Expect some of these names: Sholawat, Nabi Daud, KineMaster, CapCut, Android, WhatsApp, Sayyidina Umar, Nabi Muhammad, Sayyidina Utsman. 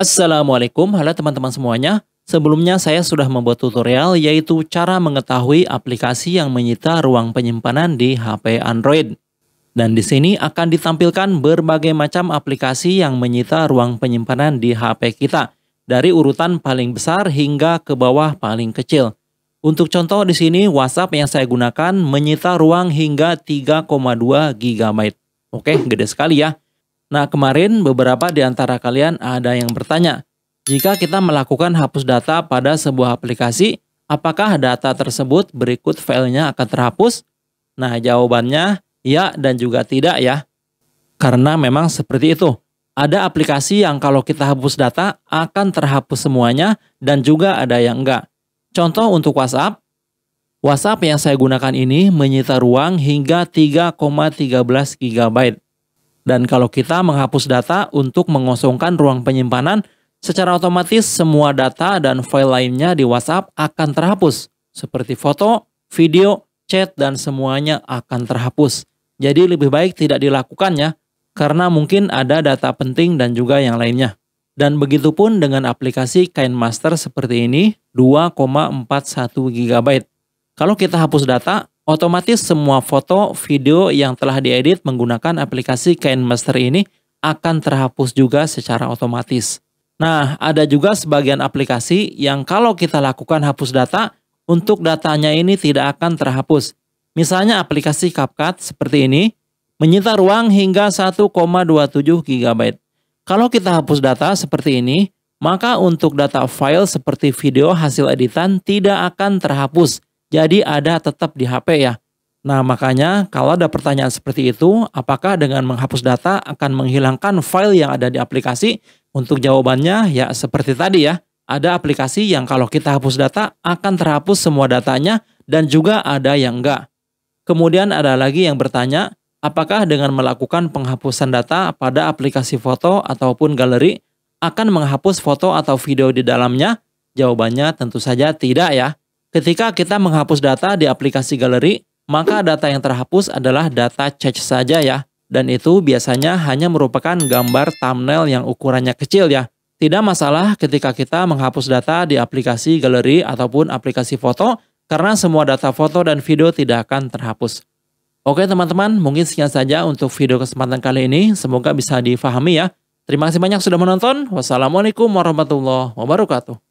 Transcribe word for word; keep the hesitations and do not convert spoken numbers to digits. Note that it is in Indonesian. Assalamualaikum, halo teman-teman semuanya. Sebelumnya saya sudah membuat tutorial yaitu cara mengetahui aplikasi yang menyita ruang penyimpanan di H P Android. Dan di sini akan ditampilkan berbagai macam aplikasi yang menyita ruang penyimpanan di H P kita, dari urutan paling besar hingga ke bawah paling kecil. Untuk contoh di sini WhatsApp yang saya gunakan menyita ruang hingga tiga koma dua gigabyte. Oke, gede sekali ya. Nah, kemarin beberapa di antara kalian ada yang bertanya, jika kita melakukan hapus data pada sebuah aplikasi, apakah data tersebut berikut filenya akan terhapus? Nah, jawabannya ya dan juga tidak ya. Karena memang seperti itu. Ada aplikasi yang kalau kita hapus data akan terhapus semuanya dan juga ada yang enggak. Contoh untuk WhatsApp. WhatsApp yang saya gunakan ini menyita ruang hingga tiga koma satu tiga gigabyte. Dan kalau kita menghapus data untuk mengosongkan ruang penyimpanan, secara otomatis semua data dan file lainnya di WhatsApp akan terhapus. Seperti foto, video, chat, dan semuanya akan terhapus. Jadi lebih baik tidak dilakukannya, karena mungkin ada data penting dan juga yang lainnya. Dan begitupun dengan aplikasi KineMaster seperti ini, dua koma empat satu gigabyte. Kalau kita hapus data, otomatis semua foto, video yang telah diedit menggunakan aplikasi KineMaster ini akan terhapus juga secara otomatis. Nah, ada juga sebagian aplikasi yang kalau kita lakukan hapus data, untuk datanya ini tidak akan terhapus. Misalnya aplikasi CapCut seperti ini, menyita ruang hingga satu koma dua tujuh gigabyte. Kalau kita hapus data seperti ini, maka untuk data file seperti video hasil editan tidak akan terhapus. Jadi ada tetap di H P ya. Nah makanya kalau ada pertanyaan seperti itu, apakah dengan menghapus data akan menghilangkan file yang ada di aplikasi? Untuk jawabannya ya seperti tadi ya. Ada aplikasi yang kalau kita hapus data akan terhapus semua datanya dan juga ada yang enggak. Kemudian ada lagi yang bertanya, apakah dengan melakukan penghapusan data pada aplikasi foto ataupun galeri akan menghapus foto atau video di dalamnya? Jawabannya tentu saja tidak ya. Ketika kita menghapus data di aplikasi galeri, maka data yang terhapus adalah data cache saja ya. Dan itu biasanya hanya merupakan gambar thumbnail yang ukurannya kecil ya. Tidak masalah ketika kita menghapus data di aplikasi galeri ataupun aplikasi foto, karena semua data foto dan video tidak akan terhapus. Oke teman-teman, mungkin sekian saja untuk video kesempatan kali ini. Semoga bisa difahami ya. Terima kasih banyak sudah menonton. Wassalamualaikum warahmatullahi wabarakatuh.